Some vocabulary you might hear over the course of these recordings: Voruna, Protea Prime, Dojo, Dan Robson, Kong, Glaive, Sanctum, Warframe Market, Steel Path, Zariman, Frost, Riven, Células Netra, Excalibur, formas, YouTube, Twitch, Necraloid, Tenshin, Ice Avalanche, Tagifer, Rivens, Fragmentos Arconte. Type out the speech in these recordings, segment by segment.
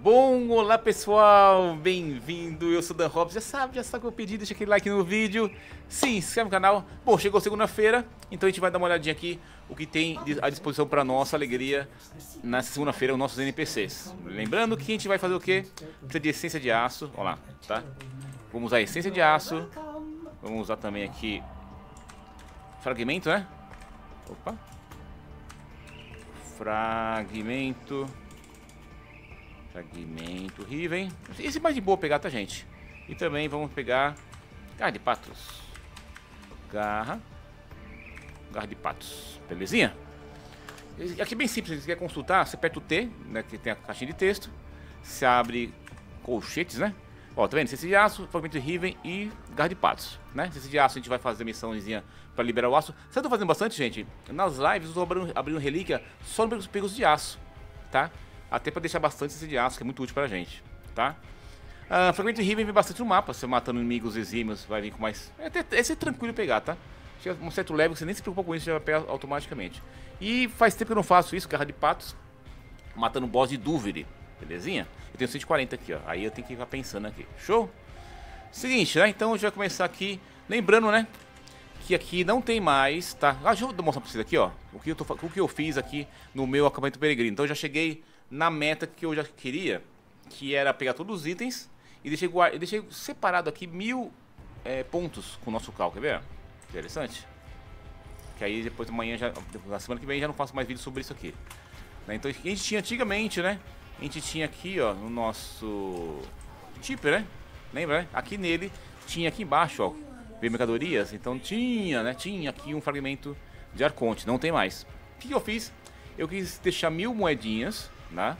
Bom, olá pessoal, bem-vindo, eu sou Dan Robson, já sabe o que eu pedi, deixa aquele like no vídeo, se inscreve no canal. Bom, chegou segunda-feira, então a gente vai dar uma olhadinha aqui o que tem à disposição para nossa alegria na segunda-feira, os nossos NPCs. Lembrando que a gente vai fazer o quê? Precisa de essência de aço, olha lá, tá? Vamos usar a essência de aço, vamos usar também aqui fragmento, né? Opa! Fragmento Riven. Esse é mais de boa pegar, tá, gente? E também vamos pegar garra de patos. Garra de patos. Belezinha? Aqui é bem simples. Se você quer consultar, você aperta o T, né? Que tem a caixinha de texto. Você abre colchetes, né? Ó, tá vendo? Cesse de aço, fragmento Riven e garra de patos, né? Cesse de aço a gente vai fazer missãozinha pra liberar o aço. Sabe o que eu tô fazendo bastante, gente? Nas lives eu tô abrindo relíquia só nos pegos de aço, tá? Até pra deixar bastante esse de aço, que é muito útil pra gente, tá? Fragmento de Riven vem bastante no mapa. Você matando inimigos exímios, vai vir com mais... Esse é tranquilo pegar, tá? Chega um certo level, você nem se preocupa com isso, já vai pegar automaticamente. E faz tempo que eu não faço isso, garra de patos, matando boss de Dúvida, belezinha? Eu tenho 140 aqui, ó. Aí eu tenho que ficar pensando aqui, show? Seguinte, né? Então a gente vai começar aqui, lembrando, né? Que aqui não tem mais, tá? Deixa eu mostrar pra vocês aqui, ó. O que eu fiz aqui no meu acampamento peregrino. Então eu já cheguei... na meta que eu já queria, que era pegar todos os itens e deixei separado aqui 1000 pontos com o nosso cálculo, quer ver? Interessante. Que aí depois amanhã, na semana que vem, já não faço mais vídeo sobre isso aqui. Né? Então a gente tinha antigamente, né? A gente tinha aqui, ó, no nosso tipper, né? Lembra, né? Aqui nele, tinha aqui embaixo, ó, veio mercadorias. Então tinha, né? Tinha aqui um fragmento de Arconte, não tem mais. O que eu fiz? Eu quis deixar 1000 moedinhas... né?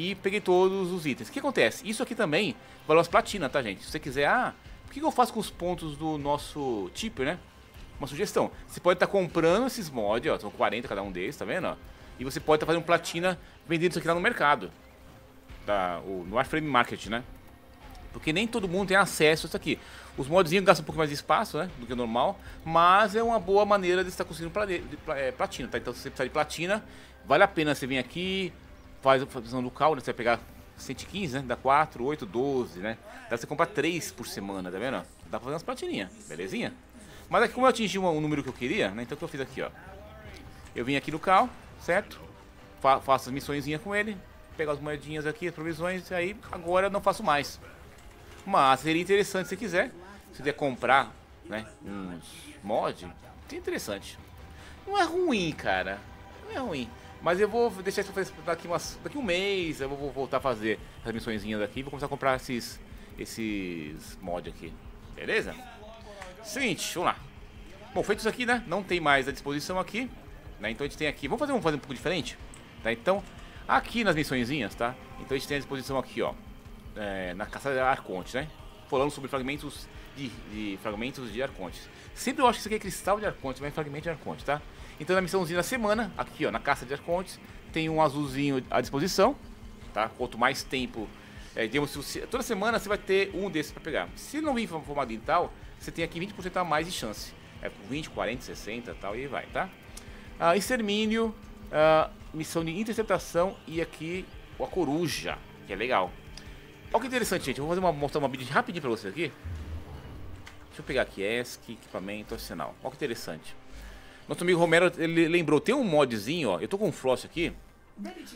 E peguei todos os itens. O que acontece? Isso aqui também valeu as platina, tá, gente? Se você quiser, o que eu faço com os pontos do nosso tipper, né? Uma sugestão. Você pode estar comprando esses mods, ó, são 40 cada um deles, tá vendo? Ó? E você pode estar fazendo platina vendendo isso aqui lá no mercado, tá? No Warframe Market, né? Porque nem todo mundo tem acesso a isso aqui. Os modzinhos gastam um pouco mais de espaço, né? Do que o normal. Mas é uma boa maneira de estar conseguindo platina, tá? Então se você precisar de platina, vale a pena você vir aqui. Faz a visão do cálculo, né? Você vai pegar 115, né? Dá 4, 8, 12, né? Dá pra você comprar 3 por semana, tá vendo? Dá pra fazer umas platininhas, belezinha? Mas aqui, como eu atingi um número que eu queria, né? Então o que eu fiz aqui, ó. Eu vim aqui no cálculo, certo? Faço as missõezinhas com ele. Pego as moedinhas aqui, as provisões. E aí, agora eu não faço mais. Mas seria interessante, se quiser. Se quiser comprar, né? Uns mods. Seria interessante. Não é ruim, cara. Não é ruim. Mas eu vou deixar isso daqui um mês, eu vou voltar a fazer as missõezinhas aqui e vou começar a comprar esses mods aqui, beleza? Seguinte, vamos lá. Bom, feito isso aqui, né? Não tem mais à disposição aqui, né? Então a gente tem aqui, vamos fazer um pouco diferente, tá? Então, aqui nas missõezinhas, tá? Então a gente tem à disposição aqui, ó, na caçada da Arconte, né? Falando sobre fragmentos de Arconte. Sempre eu acho que isso aqui é cristal de Arconte, mas é fragmento de Arconte, tá? Então na missãozinha da semana, aqui ó, na caça de Arcontes, tem um azulzinho à disposição, tá? Quanto mais tempo, toda semana você vai ter um desses pra pegar. Se não vir formado em tal, você tem aqui 20% a mais de chance. É por 20, 40, 60 tal, e vai, tá? Extermínio, missão de interceptação e aqui a coruja, que é legal. Olha que interessante, gente, eu vou mostrar uma build rapidinho pra vocês aqui. Deixa eu pegar aqui, ESC, equipamento, arsenal. Olha que interessante. Nosso amigo Romero, ele lembrou, tem um modzinho, ó, eu tô com um Frost aqui.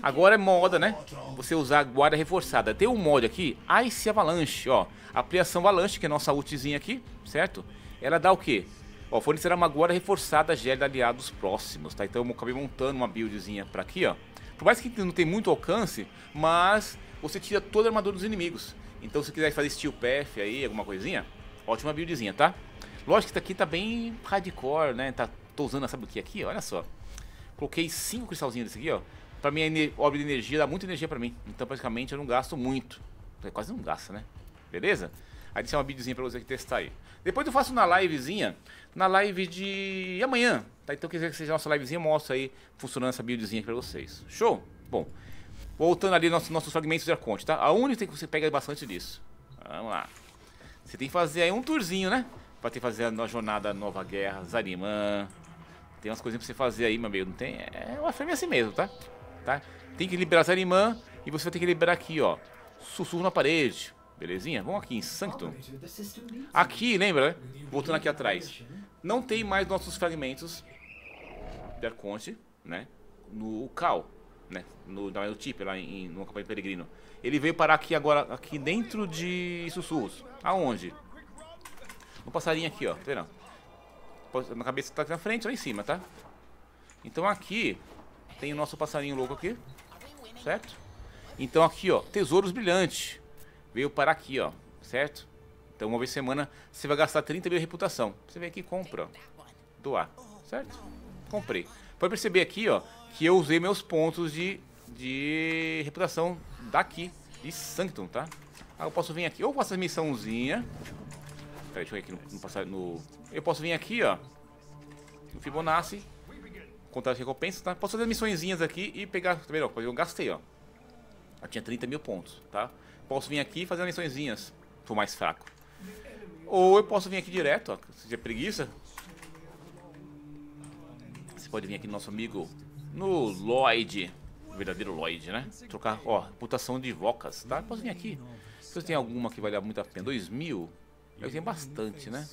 Agora é moda, né? Você usar a guarda reforçada. Tem um mod aqui, Ice Avalanche, ó. A Apliação Avalanche, que é a nossa ultizinha aqui, certo? Ela dá o quê? Ó, fornecerá uma guarda reforçada gélida aliados próximos, tá? Então eu acabei montando uma buildzinha pra aqui, ó. Por mais que não tem muito alcance, mas você tira toda a armadura dos inimigos. Então se quiser fazer Steel Path aí, alguma coisinha, ótima buildzinha, tá? Lógico que isso aqui tá bem hardcore, né? Tô usando, sabe o que aqui? Olha só. Coloquei 5 cristalzinhos desse aqui, ó. Pra mim, a obra de energia dá muita energia pra mim. Então, praticamente, eu não gasto muito. Quase não gasta, né? Beleza? Aí deixa uma videozinha pra você testar aí. Depois eu faço uma livezinha. Na live de amanhã, tá? Então, quer dizer que seja a nossa livezinha, mostra aí funcionando essa buildzinha aqui pra vocês. Show? Bom, voltando ali nossos fragmentos de Arconte, tá? A única que você pega bastante disso. Vamos lá. Você tem que fazer aí um tourzinho, né? Pra ter que fazer a jornada Nova Guerra, Zariman... Tem umas coisinhas pra você fazer aí, meu amigo, não tem? É uma firme assim mesmo, tá? tá? Tem que liberar Zariman e você vai ter que liberar aqui, ó. Sussurro na parede. Belezinha? Vamos aqui em Sanctum. Aqui, lembra, né? Voltando aqui atrás. Não tem mais nossos fragmentos de Arconte, né? No Cal, né? No Tip, lá no acampamento peregrino. Ele veio parar aqui agora, aqui dentro de sussurros. Aonde? Um passarinho aqui, ó. Tá vendo? Na cabeça tá aqui na frente, lá em cima, tá? Então aqui tem o nosso passarinho louco aqui, certo? Então aqui, ó, tesouros brilhantes. Veio parar aqui, ó, certo? Então uma vez por semana você vai gastar 30 mil de reputação. Você vem aqui e compra, ó. Doar, certo? Comprei. Pode perceber aqui, ó, que eu usei meus pontos de reputação daqui, de Sanctum, tá? Ah, eu posso vir aqui, ou faço a missãozinha. Peraí, deixa eu ir aqui no... Eu posso vir aqui, ó, no Fibonacci, contar as recompensas, tá? Posso fazer as missõezinhas aqui e pegar... Tá vendo? Eu gastei, ó. Eu tinha 30 mil pontos, tá? Posso vir aqui e fazer as missõezinhas, tô mais fraco. Ou eu posso vir aqui direto, ó, se tiver preguiça. Você pode vir aqui no nosso amigo, no Lloyd, o verdadeiro Lloyd, né? Trocar, ó, reputação de vocas, tá? Posso vir aqui. Se eu tenho alguma que vale muito a pena, 2 mil, eu tenho bastante, né?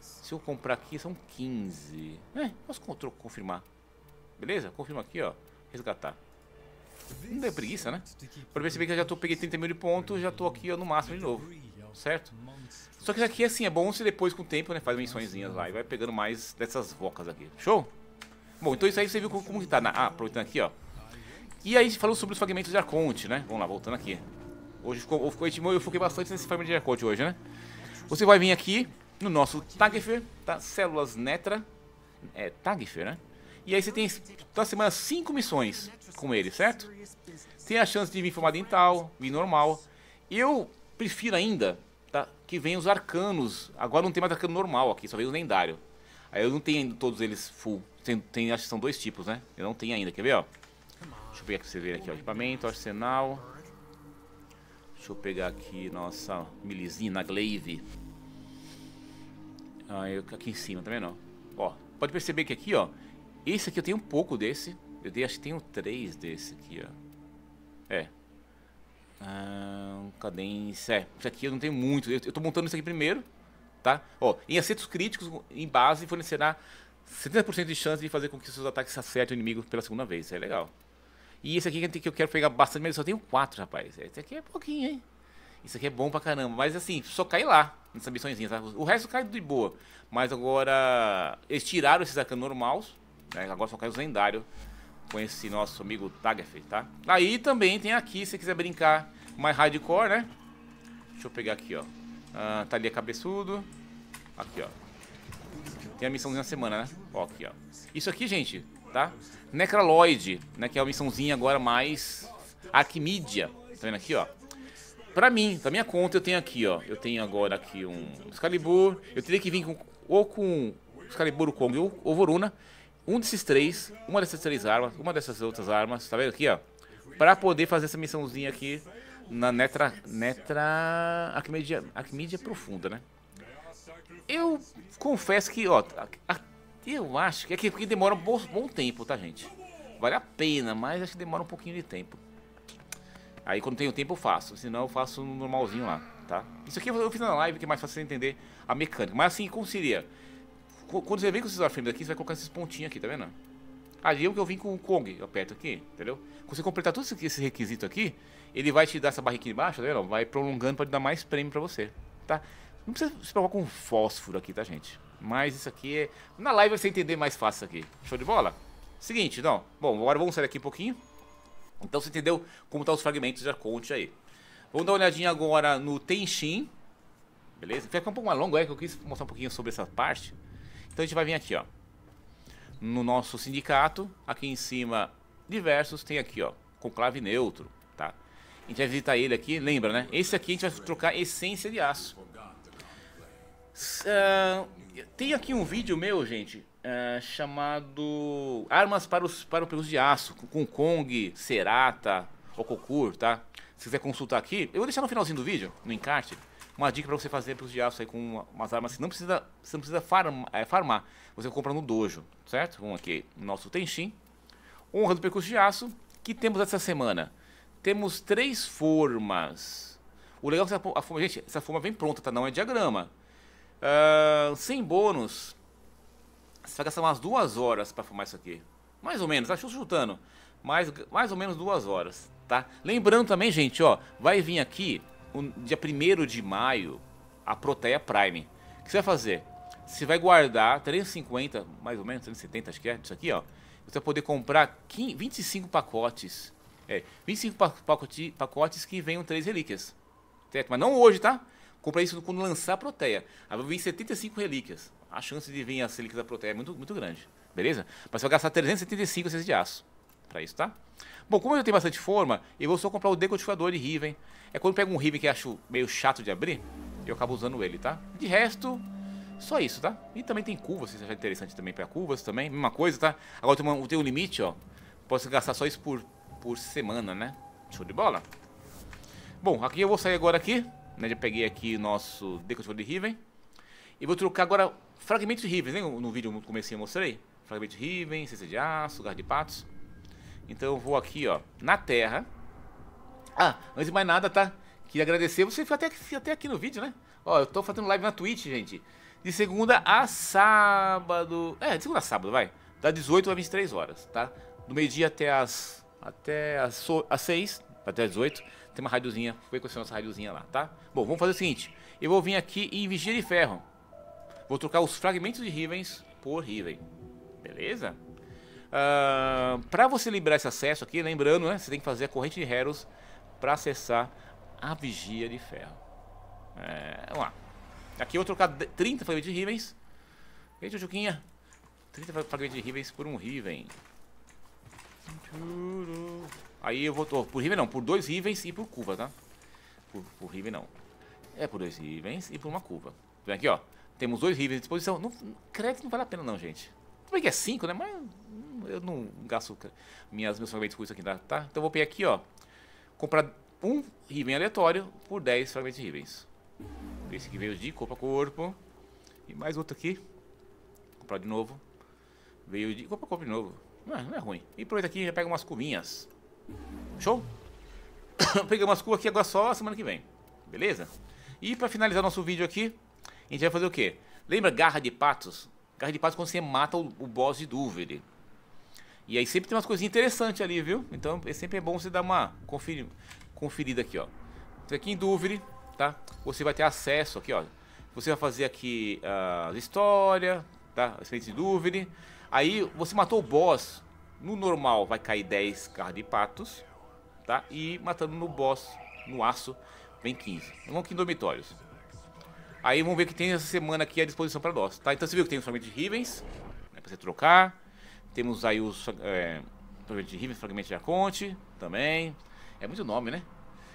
Se eu comprar aqui, são 15. É, posso confirmar. Beleza? Confirma aqui, ó. Resgatar. Não deu preguiça, né? Pra perceber que eu já peguei 30 mil de pontos, já tô aqui, ó, no máximo de novo. Certo? Só que isso aqui, assim, é bom se depois, com o tempo, né? Faz missõezinhas lá e vai pegando mais dessas vocas aqui. Show? Bom, então isso aí você viu como que tá. Ah, aproveitando aqui, ó. E aí, falou sobre os fragmentos de Arconte, né? Vamos lá, voltando aqui. Hoje eu foquei bastante nesse fragmento de Arconte hoje, né? Você vai vir aqui no nosso Tagifer, tá? Células Netra. É, Tagifer, né? E aí você tem, na semana, 5 missões com ele, certo? Tem a chance de vir formado em tal, vir normal. Eu prefiro ainda, tá, que venham os arcanos. Agora não tem mais arcano normal aqui, só veio o lendário. Aí eu não tenho ainda todos eles full. Acho que são 2 tipos, né? Eu não tenho ainda, quer ver, ó? Deixa eu pegar aqui pra você ver aqui, ó. Equipamento, arsenal. Deixa eu pegar aqui nossa milizina, Glaive. Ah, aqui em cima, tá vendo? Ó, pode perceber que aqui, ó, esse aqui eu tenho um pouco desse. Eu acho que tenho 3 desse aqui, ó. É. Ah, cadência. É, isso aqui eu não tenho muito. Eu tô montando isso aqui primeiro, tá? Ó, em acertos críticos, em base, fornecerá 70% de chance de fazer com que seus ataques acertem o inimigo pela segunda vez. Isso é legal. E esse aqui que eu quero pegar bastante, mas eu só tenho 4, rapaz. Esse aqui é pouquinho, hein? Isso aqui é bom pra caramba, mas assim, só cai lá nessas missõezinhas, tá? O resto cai de boa. Mas agora, eles tiraram esses arcanos normais, né? Agora só cai os lendários com esse nosso amigo Tagifer, tá? Aí também tem aqui, se você quiser brincar mais hardcore, né? Deixa eu pegar aqui, ó. Ah, tá ali a cabeçudo. Aqui, ó. Tem a missãozinha na semana, né? Ó, aqui, ó. Isso aqui, gente, tá? Necraloid, né? Que é a missãozinha agora mais Arquimídia. Tá vendo aqui, ó? Pra mim, da minha conta, eu tenho aqui, ó. Eu tenho agora aqui um Excalibur. Eu teria que vir com Excalibur, o Kong ou Voruna. Um desses 3, uma dessas 3 armas, uma dessas outras armas, tá vendo aqui, ó? Pra poder fazer essa missãozinha aqui na Netra Arquimedia Profunda, né? Eu confesso que, ó, eu acho que é porque demora um bom tempo, tá, gente? Vale a pena, mas acho que demora um pouquinho de tempo. Aí quando tenho tempo eu faço, senão eu faço no normalzinho lá, tá? Isso aqui eu fiz na live, que é mais fácil você entender a mecânica. Mas assim, concilia. Quando você vem com esses Warframes aqui, você vai colocar esses pontinhos aqui, tá vendo? Ali é o que eu vim com o Kong, eu aperto aqui, entendeu? Quando você completar todo esse requisito aqui, ele vai te dar essa barriquinha embaixo, tá vendo? Vai prolongando pra te dar mais prêmio pra você, tá? Não precisa se preocupar com fósforo aqui, tá, gente? Mas isso aqui é... Na live você entender mais fácil aqui. Show de bola? Seguinte, então. Bom, agora vamos sair aqui um pouquinho. Então você entendeu como tá os fragmentos de Arconte aí. Vamos dar uma olhadinha agora no Tenshin. Beleza? Vai ficar um pouco mais longo, é que eu quis mostrar um pouquinho sobre essa parte. Então a gente vai vir aqui, ó, no nosso sindicato, aqui em cima, diversos, tem aqui, ó, conclave neutro, tá? A gente vai visitar ele aqui, lembra, né? Esse aqui a gente vai trocar essência de aço. Tem aqui um vídeo meu, gente, chamado Armas para o Pelos de Aço, com Kong, Serata, Okokur, tá? Se quiser consultar aqui, eu vou deixar no finalzinho do vídeo, no encarte. Uma dica pra você fazer pelos de aço aí com umas armas que você não precisa farmar. Você compra no dojo, certo? Vamos aqui, nosso Tenshin. Honra do percurso de aço. que temos essa semana? Temos 3 formas. O legal é que a forma, gente, essa forma vem pronta, tá? Não é diagrama. Sem bônus, você vai gastar umas 2 horas para formar isso aqui. Mais ou menos, tá chutando. Mais ou menos 2 horas, tá? Lembrando também, gente, ó, vai vir aqui, dia 1º de maio, a Protea Prime. O que você vai fazer? Você vai guardar 350, mais ou menos, 370, acho que é, isso aqui, ó. Você vai poder comprar 25 pacotes. 25 pacotes que venham 3 relíquias. Certo? Mas não hoje, tá? Compra isso quando lançar a Protea. Aí vai vir 75 relíquias. A chance de vir as relíquias da Protea é muito, muito grande. Beleza? Mas você vai gastar 375 essas de aço pra isso, tá? Bom, como eu já tenho bastante forma, eu vou só comprar o decodificador de Riven. É quando eu pego um Riven que eu acho meio chato de abrir, eu acabo usando ele, tá? De resto, só isso, tá? E também tem curvas, se você achar interessante também pra curvas também. Mesma coisa, tá? Agora tem um limite, ó. Posso gastar só isso por semana, né? Show de bola. Bom, aqui eu vou sair agora aqui, né? Já peguei aqui nosso decodificador de Riven. E vou trocar agora fragmentos de Riven, né? No vídeo no comecinho eu mostrei. Fragmentos de Riven, cesta de aço, garra de patos. Então eu vou aqui, ó, na terra. Ah, antes de mais nada, tá? Queria agradecer, você foi até aqui no vídeo, né? Ó, eu tô fazendo live na Twitch, gente. De segunda a sábado. De segunda a sábado, vai. Das 18 às 23 horas, tá? Do meio-dia até as 6, até as 18. Tem uma radiozinha, foi com essa nossa radiozinha lá, tá? Bom, vamos fazer o seguinte. Eu vou vir aqui em Vigia de Ferro. Vou trocar os fragmentos de Rivens por Riven. Beleza? Pra você liberar esse acesso aqui, lembrando, né? Você tem que fazer a corrente de Heros pra acessar a Vigia de Ferro. Vamos lá. Aqui eu vou trocar 30 fragmentos de Rivens. Eita, Juquinha. 30 fragmentos de Rivens por um Riven. Aí eu vou... por Riven não, por 2 Rivens e por curva, tá? Por Riven não. Por 2 Rivens e por uma curva. Vem aqui, ó. Temos 2 Rivens à disposição. Não, crédito não vale a pena não, gente. Tudo bem que é 5, né? Mas eu não gasto meus fragmentos com isso aqui, tá? Então eu vou pegar aqui, ó. Comprar um Riven aleatório por 10 fragmentos de Rivens. Esse que veio de corpo a corpo. E mais outro aqui. Vou comprar de novo. Veio de corpo a corpo de novo. Não é ruim. E por isso aqui já pega umas curvinhas. Show? Peguei umas curvas aqui agora só semana que vem. Beleza? E pra finalizar nosso vídeo aqui, a gente vai fazer o quê? Lembra garra de patos? Garra de patos quando você mata o boss de Dúvida. E aí sempre tem umas coisinhas interessantes ali, viu? Então sempre é bom você dar uma conferida aqui, ó. Então aqui em Dúvida, tá? Você vai ter acesso aqui, ó. Você vai fazer aqui a história, tá? Experiência de Dúvida. Aí você matou o boss. No normal vai cair 10 garras de patos, tá? E matando no boss, no aço, vem 15. Vamos aqui em dormitórios. Aí vamos ver o que tem essa semana aqui à disposição para nós, tá? Então você viu que tem os fragmentos de Rivens, né, para você trocar. Temos aí os fragmentos de Rivens, fragmentos de Arconte também. É muito nome, né?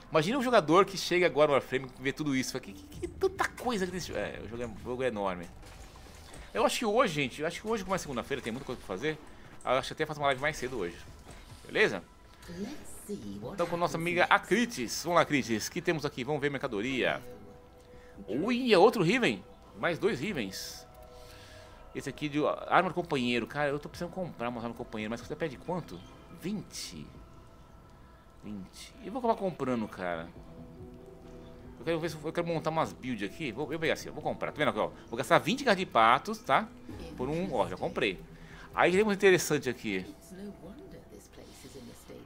Imagina um jogador que chega agora no Warframe e vê tudo isso. Fala, que tanta coisa que desse jogo. O jogo é enorme. Eu acho que hoje, gente, como é segunda-feira, tem muita coisa pra fazer. Eu acho que até faço uma live mais cedo hoje. Beleza? Então com nossa amiga a Critis. Vamos lá, Critis. O que temos aqui? Vamos ver mercadoria. Ui, é outro Riven. Mais 2 Rivens. Esse aqui de arma do companheiro. Cara, eu tô precisando comprar uma arma do companheiro. Mas você pede quanto? 20. Eu vou acabar comprando, cara. Eu quero ver se eu quero montar umas builds aqui. Eu pegar assim, eu vou comprar. Tá vendo aqui, ó? Vou gastar 20 garras de patos, tá? Por um, ó, já comprei. Aí temos interessante aqui.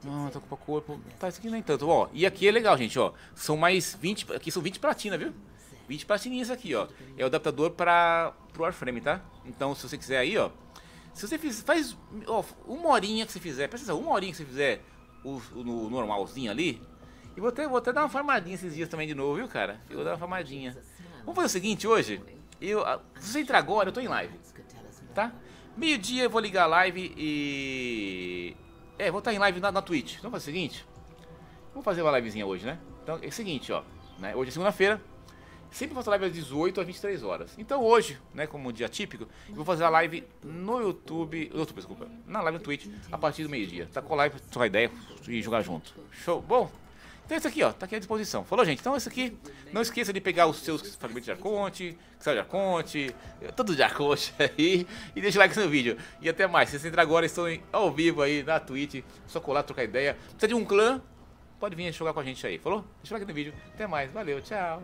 Não, tá com o corpo. Tá, isso aqui nem tanto, ó. E aqui é legal, gente, ó. São mais 20, aqui são 20 platina, viu? 20 platininhas aqui, ó. É o adaptador pro Warframe, tá? Então, se você quiser aí, ó. Se você faz, ó, uma horinha que você fizer, presta atenção, uma horinha que você fizer no normalzinho ali. E vou até dar uma farmadinha esses dias também de novo, viu, cara? Eu vou dar uma farmadinha. Vamos fazer o seguinte hoje. Se você entrar agora, eu tô em live, tá? Meio-dia eu vou ligar a live e... vou estar em live na Twitch. Então faz o seguinte. Vou fazer uma livezinha hoje, né? Então é o seguinte, ó. Né? Hoje é segunda-feira. Sempre faço live às 18 às 23 horas. Então hoje, né, como um dia típico, eu vou fazer a live no YouTube... Na live no Twitch, a partir do meio-dia. Tá com a live, trocar ideia e jogar junto. Show? Bom... Então isso aqui, ó, tá aqui à disposição. Falou, gente? Então isso aqui, não esqueça de pegar os seus fragmentos de Arconte, Excel de Arconte, tudo de Arconte aí. E deixa o like no vídeo. E até mais. Se você entrar agora, estou ao vivo aí na Twitch. É só colar, trocar ideia. Precisa de um clã? Pode vir jogar com a gente aí. Falou? Deixa o like no vídeo. Até mais. Valeu, tchau.